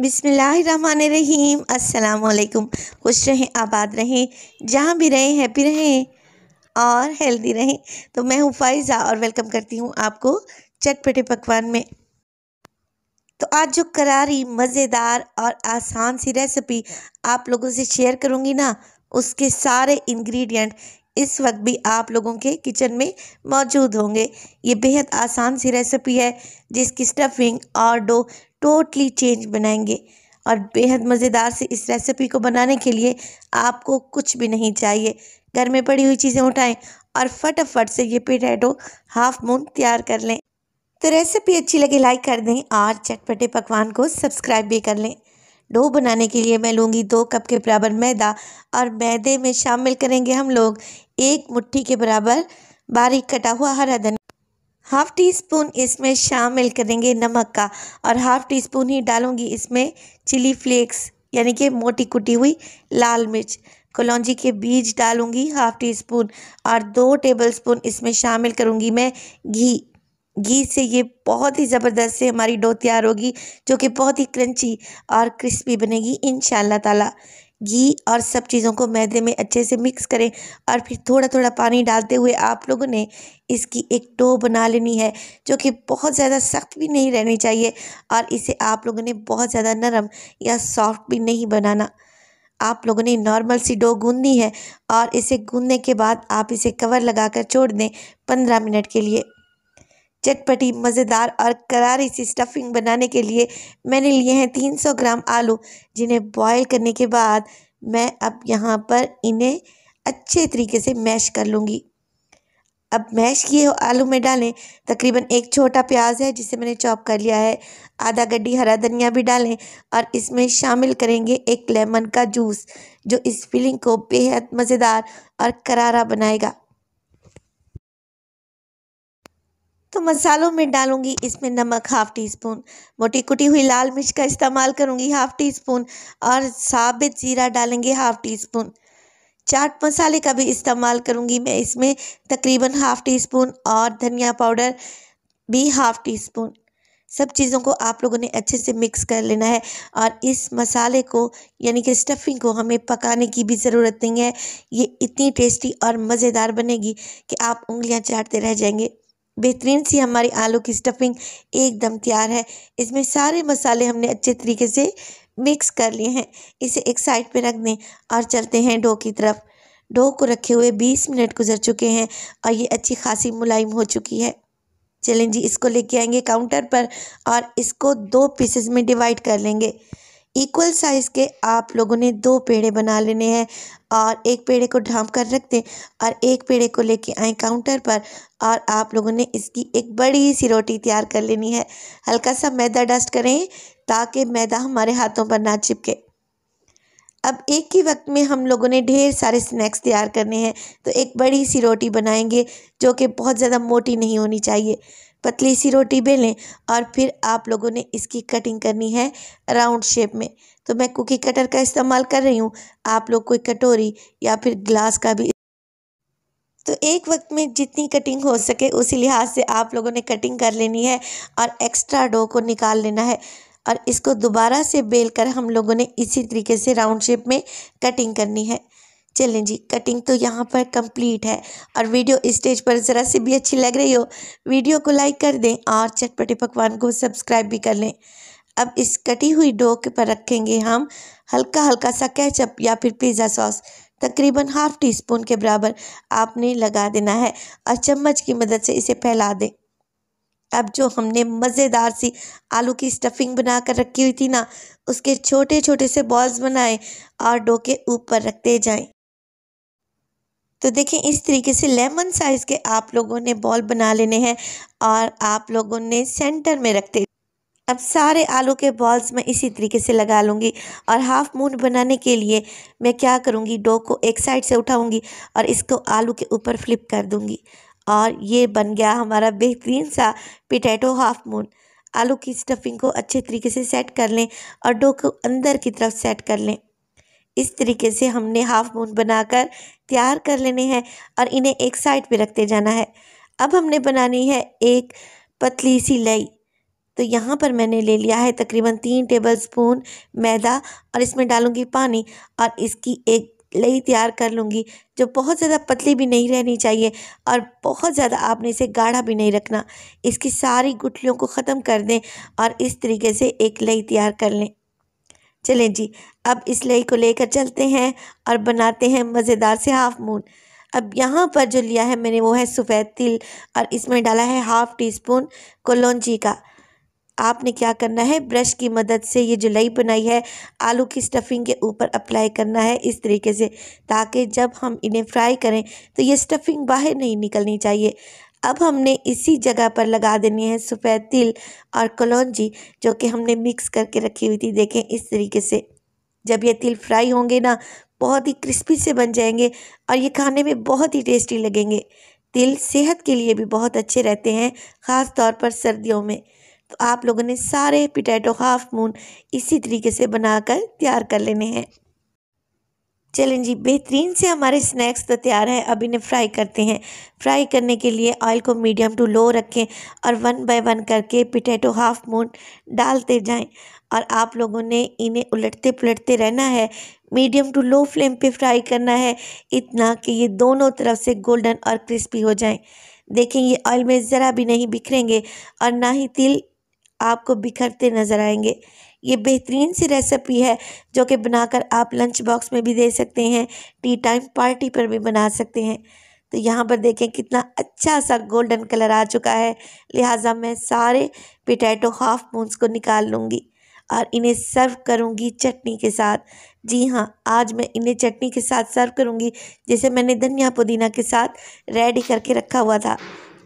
बिस्मिल्लाहिर्रहमानिर्रहीम। अस्सलाम वालेकुम। खुश रहें, आबाद रहें, जहाँ भी रहें हैप्पी रहें और हेल्दी रहें। तो मैं हूँ फ़ाइज़ा और वेलकम करती हूँ आपको चटपटे पकवान में। तो आज जो करारी, मज़ेदार और आसान सी रेसिपी आप लोगों से शेयर करूँगी ना, उसके सारे इंग्रेडिएंट इस वक्त भी आप लोगों के किचन में मौजूद होंगे। ये बेहद आसान सी रेसिपी है जिसकी स्टफिंग और डो टोटली चेंज बनाएंगे और बेहद मज़ेदार से इस रेसिपी को बनाने के लिए आपको कुछ भी नहीं चाहिए। घर में पड़ी हुई चीज़ें उठाएं और फटाफट से ये पोटैटो हाफ मून तैयार कर लें। तो रेसिपी अच्छी लगे लाइक कर दें और चटपटे पकवान को सब्सक्राइब भी कर लें। डो बनाने के लिए मैं लूँगी 2 कप के बराबर मैदा और मैदे में शामिल करेंगे हम लोग 1 मुट्ठी के बराबर बारीक कटा हुआ हरा धनिया। 1/2 टी स्पून इसमें शामिल करेंगे नमक का और 1/2 टी स्पून ही डालूंगी इसमें चिली फ्लेक्स यानी कि मोटी कुटी हुई लाल मिर्च। कलौंजी के बीज डालूंगी 1/2 टी स्पून और 2 टेबल स्पून इसमें शामिल करूंगी मैं घी। घी से ये बहुत ही ज़बरदस्त से हमारी डो तैयार होगी जो कि बहुत ही क्रंची और क्रिस्पी बनेगी इंशाल्लाह ताला। घी और सब चीज़ों को मैदे में अच्छे से मिक्स करें और फिर थोड़ा थोड़ा पानी डालते हुए आप लोगों ने इसकी एक डो बना लेनी है जो कि बहुत ज़्यादा सख्त भी नहीं रहनी चाहिए और इसे आप लोगों ने बहुत ज़्यादा नरम या सॉफ्ट भी नहीं बनाना। आप लोगों ने नॉर्मल सी डो गूंदनी है और इसे गूंदने के बाद आप इसे कवर लगा कर छोड़ दें 15 मिनट के लिए। चटपटी, मज़ेदार और करारी सी स्टफिंग बनाने के लिए मैंने लिए हैं 300 ग्राम आलू, जिन्हें बॉयल करने के बाद मैं अब यहाँ पर इन्हें अच्छे तरीके से मैश कर लूँगी। अब मैश किए हुए आलू में डालें तकरीबन 1 छोटा प्याज है जिसे मैंने चॉप कर लिया है, आधा गड्डी हरा धनिया भी डालें और इसमें शामिल करेंगे 1 लेमन का जूस जो इस फिलिंग को बेहद मज़ेदार और करारा बनाएगा। तो मसालों में डालूंगी इसमें नमक 1/2 टी स्पून, मोटी कुटी हुई लाल मिर्च का इस्तेमाल करूंगी 1/2 टी स्पून और साबुत ज़ीरा डालेंगे 1/2 टी स्पून। चाट मसाले का भी इस्तेमाल करूंगी मैं इसमें तकरीबन 1/2 टी स्पून और धनिया पाउडर भी 1/2 टी स्पून। सब चीज़ों को आप लोगों ने अच्छे से मिक्स कर लेना है और इस मसाले को यानी कि स्टफिंग को हमें पकाने की भी ज़रूरत नहीं है। ये इतनी टेस्टी और मज़ेदार बनेगी कि आप उंगलियाँ चाटते रह जाएंगे। बेहतरीन सी हमारी आलू की स्टफिंग एकदम तैयार है। इसमें सारे मसाले हमने अच्छे तरीके से मिक्स कर लिए हैं। इसे एक साइड पे रख दें और चलते हैं डो की तरफ। डो को रखे हुए 20 मिनट गुजर चुके हैं और ये अच्छी खासी मुलायम हो चुकी है। चलें जी, इसको लेके आएंगे काउंटर पर और इसको 2 पीसेस में डिवाइड कर लेंगे। इक्वल साइज़ के आप लोगों ने 2 पेड़े बना लेने हैं और एक पेड़े को ढाँप कर रख दें और एक पेड़े को लेके आए काउंटर पर और आप लोगों ने इसकी एक बड़ी सी रोटी तैयार कर लेनी है। हल्का सा मैदा डस्ट करें ताकि मैदा हमारे हाथों पर ना चिपके। अब एक ही वक्त में हम लोगों ने ढेर सारे स्नैक्स तैयार करने हैं तो एक बड़ी सी रोटी बनाएंगे जो कि बहुत ज़्यादा मोटी नहीं होनी चाहिए। पतली सी रोटी बेलें और फिर आप लोगों ने इसकी कटिंग करनी है राउंड शेप में। तो मैं कुकी कटर का इस्तेमाल कर रही हूँ, आप लोग कोई कटोरी या फिर ग्लास का भी। तो एक वक्त में जितनी कटिंग हो सके उसी लिहाज से आप लोगों ने कटिंग कर लेनी है और एक्स्ट्रा डो को निकाल लेना है और इसको दोबारा से बेल कर हम लोगों ने इसी तरीके से राउंड शेप में कटिंग करनी है। चलें जी, कटिंग तो यहाँ पर कंप्लीट है और वीडियो इस स्टेज पर ज़रा से भी अच्छी लग रही हो वीडियो को लाइक कर दें और चटपटे पकवान को सब्सक्राइब भी कर लें। अब इस कटी हुई डो के पर रखेंगे हम हल्का हल्का सा केचप या फिर पिज़्ज़ा सॉस, तकरीबन 1/2 टी स्पून के बराबर आपने लगा देना है और चम्मच की मदद से इसे फैला दें। अब जो हमने मज़ेदार सी आलू की स्टफिंग बना कर रखी हुई थी ना, उसके छोटे छोटे से बॉल्स बनाएं और डो के ऊपर रखते जाएं। तो देखें इस तरीके से लेमन साइज़ के आप लोगों ने बॉल बना लेने हैं और आप लोगों ने सेंटर में रखते। अब सारे आलू के बॉल्स मैं इसी तरीके से लगा लूँगी और हाफ मून बनाने के लिए मैं क्या करूँगी, डो को एक साइड से उठाऊँगी और इसको आलू के ऊपर फ्लिप कर दूँगी और ये बन गया हमारा बेहतरीन सा पोटैटो हाफ मून। आलू की स्टफिंग को अच्छे तरीके से सेट कर लें और डो को अंदर की तरफ सेट कर लें। इस तरीके से हमने हाफ मून बनाकर तैयार कर लेने हैं और इन्हें एक साइड पे रखते जाना है। अब हमने बनानी है एक पतली सी लई। तो यहाँ पर मैंने ले लिया है तकरीबन 3 टेबलस्पून मैदा और इसमें डालूँगी पानी और इसकी एक लई तैयार कर लूँगी जो बहुत ज़्यादा पतली भी नहीं रहनी चाहिए और बहुत ज़्यादा आपने इसे गाढ़ा भी नहीं रखना। इसकी सारी गुठलियों को ख़त्म कर दें और इस तरीके से एक लई तैयार कर लें। चलें जी, अब इस लई को लेकर चलते हैं और बनाते हैं मज़ेदार से हाफ़ मून। अब यहाँ पर जो लिया है मैंने वो है सफ़ेद तिल और इसमें डाला है 1/2 टीस्पून कलौंजी का। आपने क्या करना है, ब्रश की मदद से ये जो लई बनाई है आलू की स्टफिंग के ऊपर अप्लाई करना है इस तरीके से, ताकि जब हम इन्हें फ्राई करें तो ये स्टफिंग बाहर नहीं निकलनी चाहिए। अब हमने इसी जगह पर लगा देनी है सफ़ेद तिल और कलौंजी जो कि हमने मिक्स करके रखी हुई थी। देखें इस तरीके से जब ये तिल फ्राई होंगे ना, बहुत ही क्रिस्पी से बन जाएंगे और ये खाने में बहुत ही टेस्टी लगेंगे। तिल सेहत के लिए भी बहुत अच्छे रहते हैं, ख़ास तौर पर सर्दियों में। तो आप लोगों ने सारे पोटैटो हाफ मून इसी तरीके से बनाकर तैयार कर लेने हैं। चलें जी, बेहतरीन से हमारे स्नैक्स तो तैयार हैं। अब इन्हें फ्राई करते हैं। फ्राई करने के लिए ऑयल को मीडियम टू लो रखें और 1 बाय 1 करके पोटैटो हाफ मून डालते जाएं और आप लोगों ने इन्हें उलटते पुलटते रहना है। मीडियम टू लो फ्लेम पे फ्राई करना है इतना कि ये दोनों तरफ से गोल्डन और क्रिस्पी हो जाएँ। देखें ये ऑयल में ज़रा भी नहीं बिखरेंगे और ना ही तिल आपको बिखरते नज़र आएंगे। ये बेहतरीन सी रेसिपी है जो कि बनाकर आप लंच बॉक्स में भी दे सकते हैं, टी टाइम पार्टी पर भी बना सकते हैं। तो यहाँ पर देखें कितना अच्छा सा गोल्डन कलर आ चुका है, लिहाजा मैं सारे पोटैटो हाफ मून्स को निकाल लूँगी और इन्हें सर्व करूँगी चटनी के साथ। जी हाँ, आज मैं इन्हें चटनी के साथ सर्व करूँगी जिसे मैंने धनिया पुदीना के साथ रेडी करके रखा हुआ था।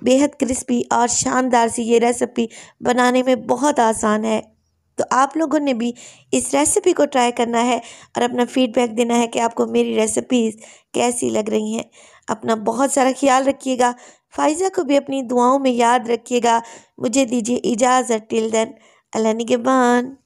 बेहद क्रिस्पी और शानदार सी ये रेसिपी बनाने में बहुत आसान है। तो आप लोगों ने भी इस रेसिपी को ट्राई करना है और अपना फीडबैक देना है कि आपको मेरी रेसिपीज़ कैसी लग रही हैं। अपना बहुत सारा ख्याल रखिएगा, फाइज़ा को भी अपनी दुआओं में याद रखिएगा। मुझे दीजिए इजाज़त, टिल देन अल्लाह निगहबान।